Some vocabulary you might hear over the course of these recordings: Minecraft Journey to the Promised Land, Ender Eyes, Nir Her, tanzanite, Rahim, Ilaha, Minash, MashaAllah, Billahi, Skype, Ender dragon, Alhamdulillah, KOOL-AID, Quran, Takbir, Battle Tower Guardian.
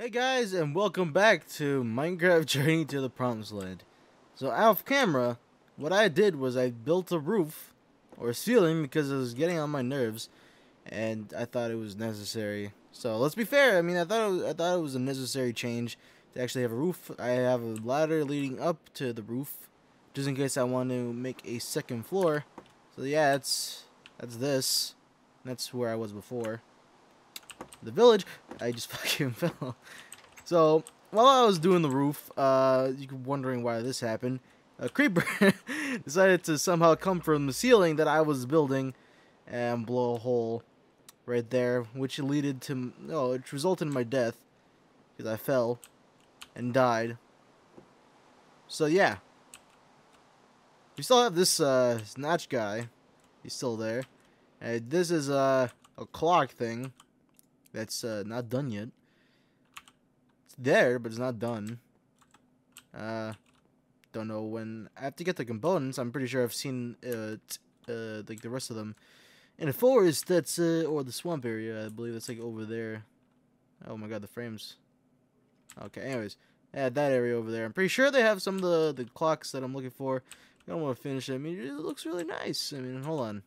Hey guys, and welcome back to Minecraft Journey to the Promised Land. So off camera, what I did was I built a roof or ceiling because it was getting on my nerves, and I thought it was necessary. So let's be fair. I mean, I thought it was a necessary change to actually have a roof. I have a ladder leading up to the roof, just in case I want to make a second floor. So yeah, that's this. That's where I was before. The village, I just fucking fell. So while I was doing the roof, you're wondering why this happened. A creeper decided to somehow come from the ceiling that I was building and blow a hole right there, which leaded to which resulted in my death because I fell and died. So yeah, we still have this Snatch guy. He's still there. And this is a clock thing. That's not done yet. It's there, but it's not done. Don't know when. I have to get the components. I'm pretty sure I've seen like the rest of them in a forest. That's or the swamp area. I believe that's like over there. Oh my god, the frames. Okay. Anyways, yeah, that area over there. I'm pretty sure they have some of the clocks that I'm looking for. I don't want to finish it. I mean, it looks really nice. I mean, hold on.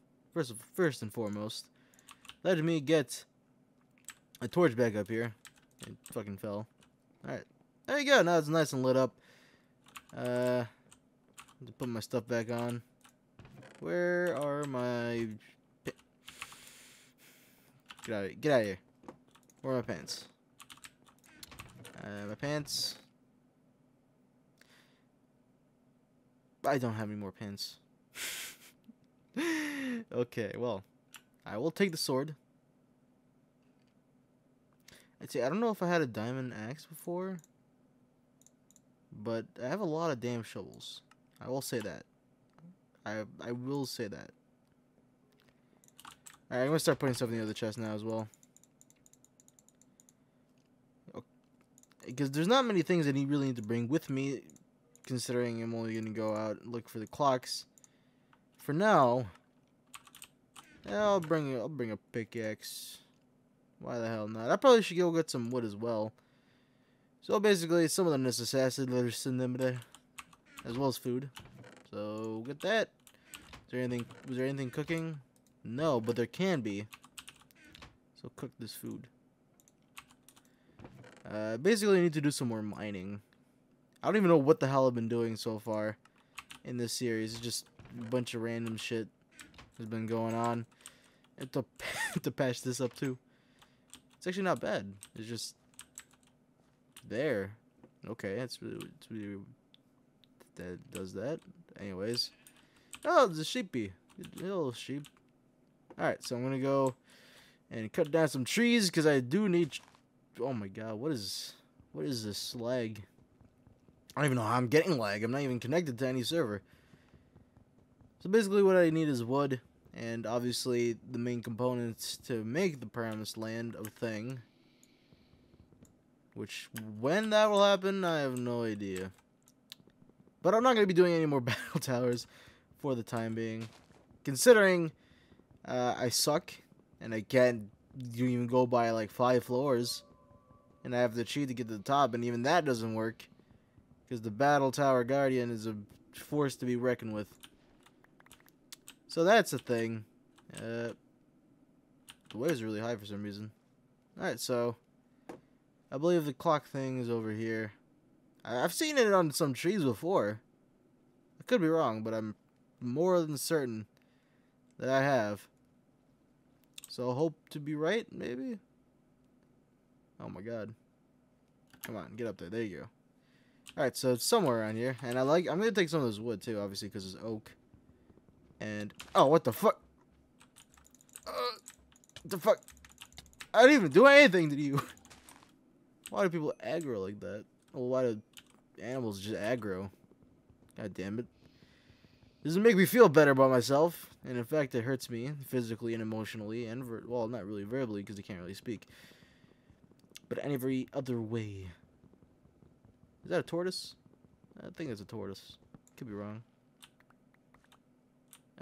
First and foremost, let me get a torch back up here. It fucking fell. Alright. There you go. Now it's nice and lit up. To put my stuff back on. Where are my... Get out of here. Get out of here. Where are my pants? My pants. I don't have any more pants. Okay, well. I will take the sword. I don't know if I had a diamond axe before, but I have a lot of damn shovels. I will say that. I will say that. Alright, I'm going to start putting stuff in the other chest now as well. Because there's not many things I really need to bring with me, considering I'm only going to go out and look for the clocks. For now, I'll bring a pickaxe. Why the hell not? I probably should go get some wood as well. So basically, some of the necessities in them today, as well as food. So get that. Is there anything? Was there anything cooking? No, but there can be. So cook this food. Basically, I need to do some more mining. I don't even know what the hell I've been doing so far in this series. It's just a bunch of random shit has been going on. I have to patch this up too. It's actually not bad. It's just there. Okay, that's really, that does that. Anyways, oh, it's a sheepy, little sheep. All right, so I'm gonna go and cut down some trees because I do need. Oh my god, what is this lag? I don't even know how I'm getting lag. I'm not even connected to any server. So basically, what I need is wood. And obviously, the main components to make the Promised Land a thing. Which, when that will happen, I have no idea. But I'm not going to be doing any more battle towers for the time being. Considering I suck, and I can't even go by like 5 floors. And I have to cheat to get to the top, and even that doesn't work. Because the Battle Tower Guardian is a force to be reckoned with. So that's a thing. The waves are really high for some reason. Alright, so I believe the clock thing is over here. I've seen it on some trees before. I could be wrong, but I'm more than certain that I have. So hope to be right, maybe? Oh my god. Come on, get up there. There you go. Alright, so it's somewhere around here. And I'm going to take some of this wood too, obviously, because it's oak. And oh, what the fuck? The fuck? I didn't even do anything to you. Why do people aggro like that? Well, why do animals just aggro? God damn it! Doesn't make me feel better about myself, and in fact, it hurts me physically and emotionally, and well, not really verbally because I can't really speak, but every other way. Is that a tortoise? I think it's a tortoise. Could be wrong.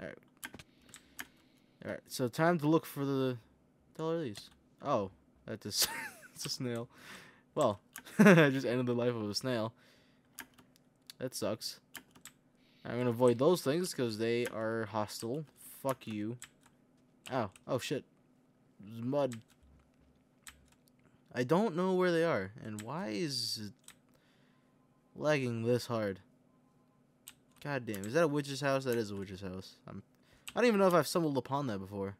Alright. Alright, so time to look for the hell are these? Oh, that's a, that's a snail. Well, I just ended the life of a snail. That sucks. I'm gonna avoid those things because they are hostile. Fuck you. Ow. Oh, shit. There's mud. I don't know where they are. And why is it lagging this hard? God damn. Is that a witch's house? That is a witch's house. I don't even know if I've stumbled upon that before.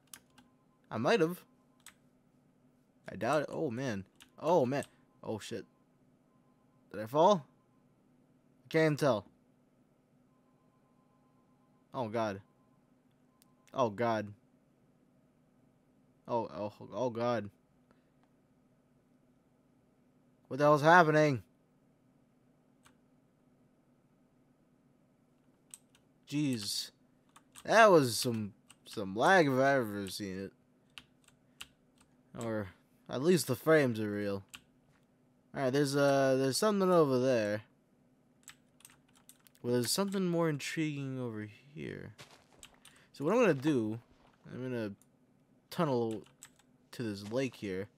I might have. I doubt it. Oh, man. Oh, man. Oh, shit. Did I fall? I can't tell. Oh, God. Oh, God. Oh, God. What the hell's happening? Jeez. That was some lag if I've ever seen it. Or at least the frames are real. Alright, there's something over there. Well, there's something more intriguing over here. So what I'm gonna do, I'm gonna tunnel to this lake here.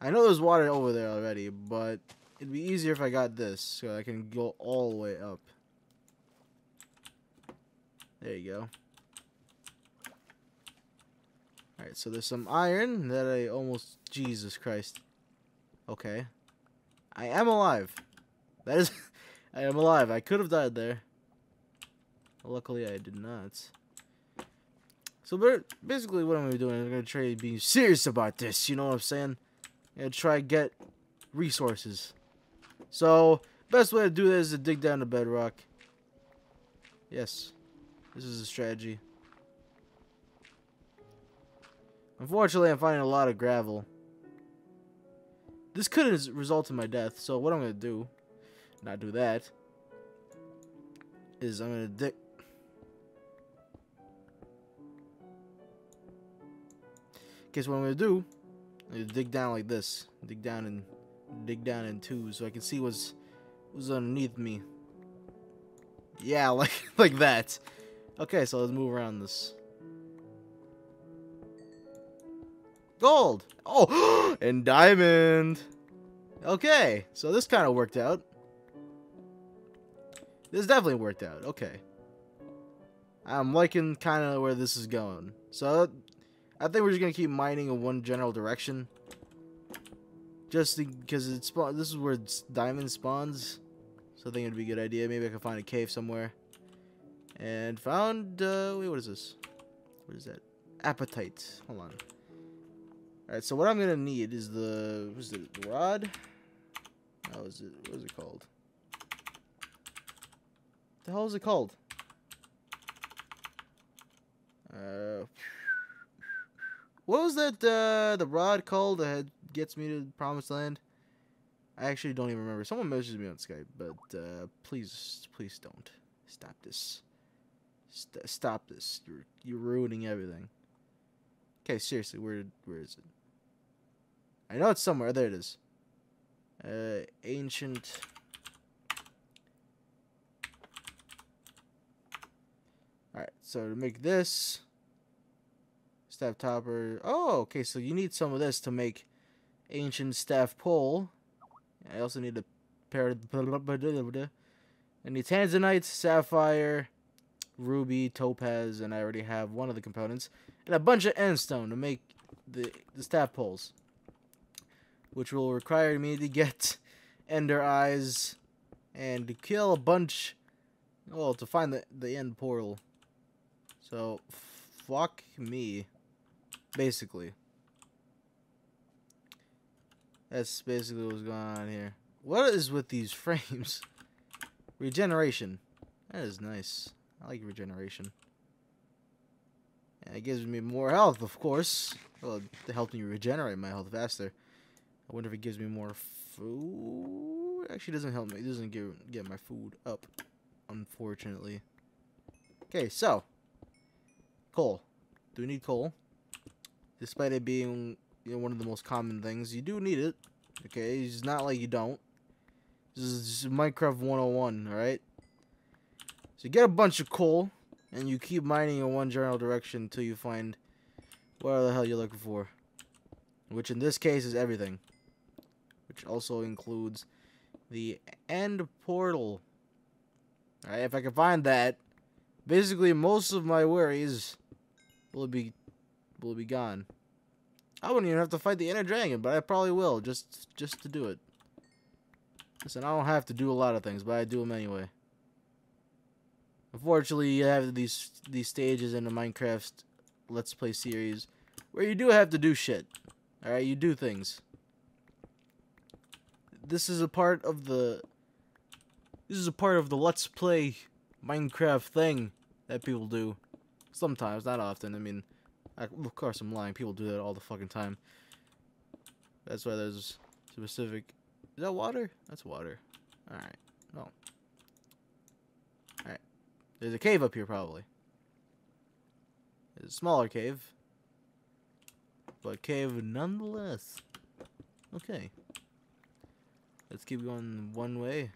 I know there's water over there already, but it'd be easier if I got this, so I can go all the way up. There you go. Alright, so there's some iron that I almost... Jesus Christ. Okay. I am alive. That is... I am alive. I could have died there. Luckily, I did not. So, basically, what I'm going to be doing is I'm going to try to be serious about this. You know what I'm saying? I'm going to try to get resources. So, best way to do this is to dig down to bedrock. Yes. This is a strategy. Unfortunately, I'm finding a lot of gravel. This could result in my death, so what I'm going to do... not do that, is I'm gonna dig. Guess what I'm gonna do? I'm gonna dig down like this. Dig down in two, so I can see what's underneath me. Yeah, like that. Okay, so let's move around this. Gold. Oh, and diamond. Okay, so this kind of worked out. This definitely worked out. Okay. I'm liking kind of where this is going. So, I think we're just going to keep mining in one general direction. Just because it spawns. This is where diamond spawns. So, I think it would be a good idea. Maybe I can find a cave somewhere. And found... wait, what is this? What is that? Appetite. Hold on. Alright, so what I'm going to need is the... what is it? Rod? How is it? What is it called? The hell is it called? What was that the rod called that gets me to the Promised Land? I actually don't even remember. Someone messaged me on Skype, but please don't stop this. Stop this. You're ruining everything. Okay, seriously, where is it? I know it's somewhere. There it is. Ancient. Alright, so to make this, staff topper, oh, okay, so you need some of this to make ancient staff pole. I also need a pair of, I need tanzanite, sapphire, ruby, topaz, and I already have one of the components, and a bunch of endstone to make the staff poles, which will require me to get Ender Eyes and to kill a bunch, well, to find the end portal. So, fuck me, basically. That's basically what's going on here. What is with these frames? Regeneration. That is nice. I like regeneration. And it gives me more health, of course. Well, it helped me regenerate my health faster. I wonder if it gives me more food. Actually, it doesn't help me. It doesn't get my food up, unfortunately. Okay, so... coal. Do we need coal? Despite it being, you know, one of the most common things, you do need it. Okay, it's not like you don't. This is Minecraft 101, alright? So you get a bunch of coal, and you keep mining in one general direction until you find what the hell you're looking for. Which in this case is everything. which also includes the end portal. Alright, if I can find that, basically most of my worries will be gone. I wouldn't even have to fight the Ender dragon, but I probably will, just to do it. Listen, I don't have to do a lot of things, but I do them anyway. Unfortunately, you have these stages in the Minecraft Let's Play series where you do have to do shit. Alright, you do things. This is a part of the Let's Play Minecraft thing that people do. Sometimes, not often. I mean, of course I'm lying. People do that all the fucking time. That's why there's specific... Is that water? That's water. Alright. No. Alright. There's a cave up here, probably. There's a smaller cave. But cave nonetheless. Okay. Let's keep going one way.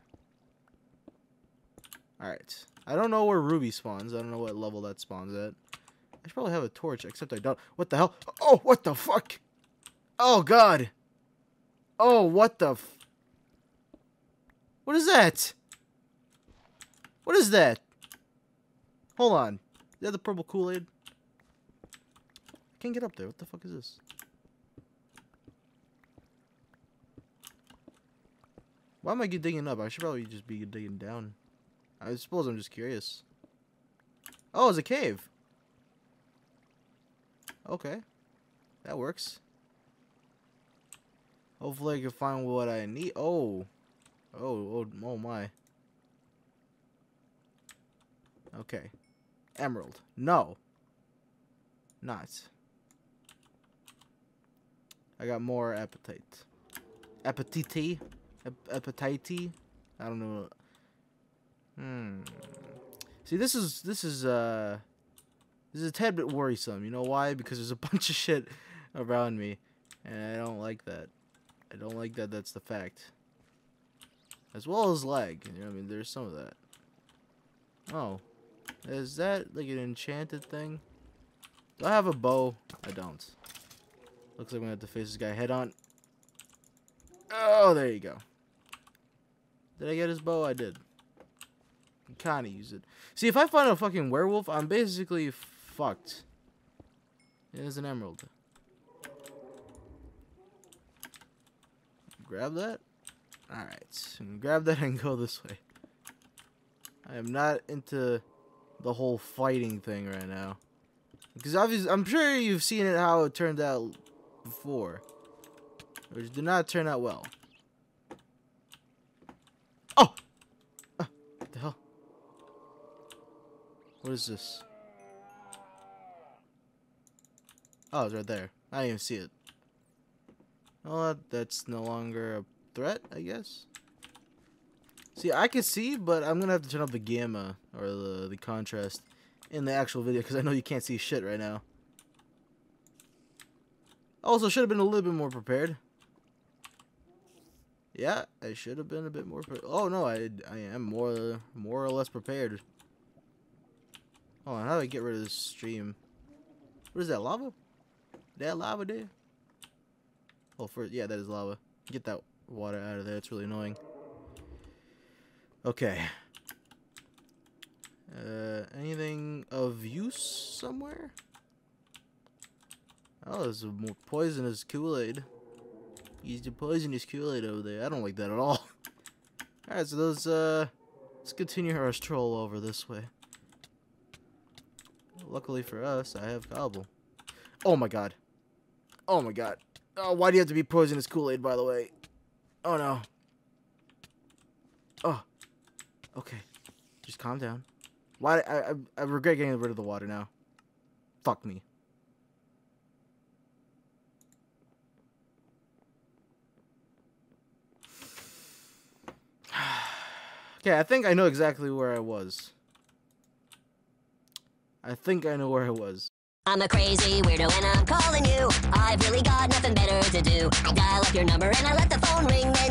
Alright. I don't know where Ruby spawns. I don't know what level that spawns at. I should probably have a torch, except I don't. What the hell? Oh, what the fuck? Oh, God. Oh, what the f... What is that? What is that? Hold on. Is that the purple Kool-Aid? I can't get up there. What the fuck is this? Why am I digging up? I should probably just be digging down. I suppose I'm just curious. Oh, it's a cave. Okay. That works. Hopefully I can find what I need. Oh. Oh, oh, oh my. Okay. Emerald. No. Not. I got more appetite. Appetite? Appetite? I don't know. See, this is a tad bit worrisome. You know why? Because there's a bunch of shit around me. And I don't like that. I don't like that that's the fact. As well as lag. You know what I mean? There's some of that. Oh. Is that like an enchanted thing? Do I have a bow? I don't. Looks like I'm gonna have to face this guy head on. Oh, there you go. Did I get his bow? I did. Kind of use it. See, if I find a fucking werewolf, I'm basically fucked. It is an emerald. Grab that? Alright. Grab that and go this way. I am not into the whole fighting thing right now. Because obviously, I'm sure you've seen it how it turned out before. Which did not turn out well. Oh! What the hell? What is this? Oh, it's right there. I didn't even see it. Well, that's no longer a threat, I guess. See, I can see, but I'm gonna have to turn up the gamma, or the contrast, in the actual video, because I know you can't see shit right now. Also, should have been a little bit more prepared. Yeah, I should have been a bit more prepared. Oh, no, I am more or less prepared. Hold on, how do I get rid of this stream? What is that, lava? That lava there? Oh, first, yeah, that is lava. Get that water out of there. It's really annoying. Okay. Anything of use somewhere? Oh, there's a more poisonous Kool-Aid. Use the poisonous Kool-Aid over there. I don't like that at all. Alright, so let's continue our stroll over this way. Luckily for us, I have cobble. Oh my god. Oh my god. Oh, why do you have to be poisonous Kool-Aid, by the way? Oh, no. Oh. Okay. Just calm down. Why? I regret getting rid of the water now. Fuck me. Okay, I think I know exactly where I was. I think I know where I was. I'm a crazy weirdo and I'm calling you. I've really got nothing better to do. I dial up your number and I let the phone ring.